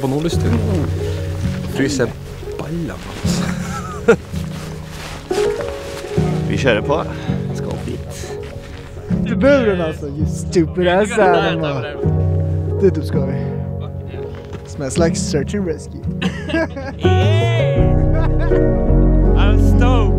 på Nordlysten. Fryser balla, altså. Vi kjører på. Jeg skal opp dit. I buren, altså. You stupid ass animal. Dit opp skal vi. Smells like search and rescue. I'm stoked.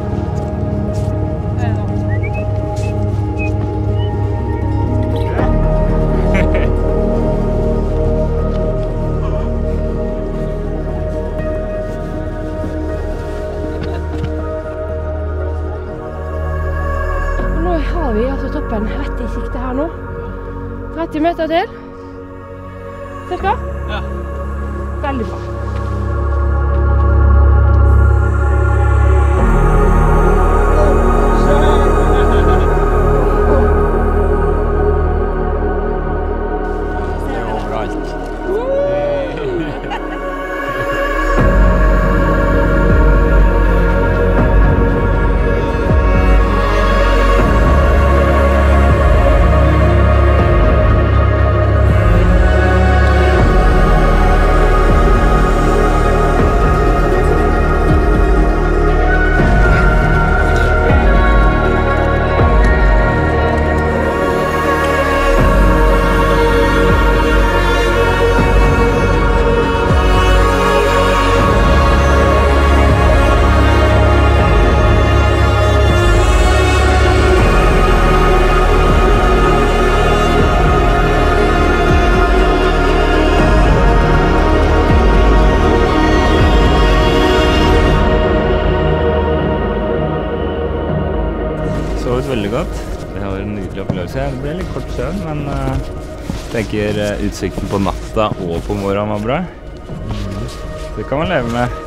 Och nu har vi alltså toppen rätt i sikte här nu. 30 meter till. Cirka? Ja. Veldig bra. Det er overalt. Veldig godt. Det var en nydelig opplevelse. Det ble litt kort søvn, men jeg tenker utsikten på natta og på morgenen var bra. Det kan man leve med.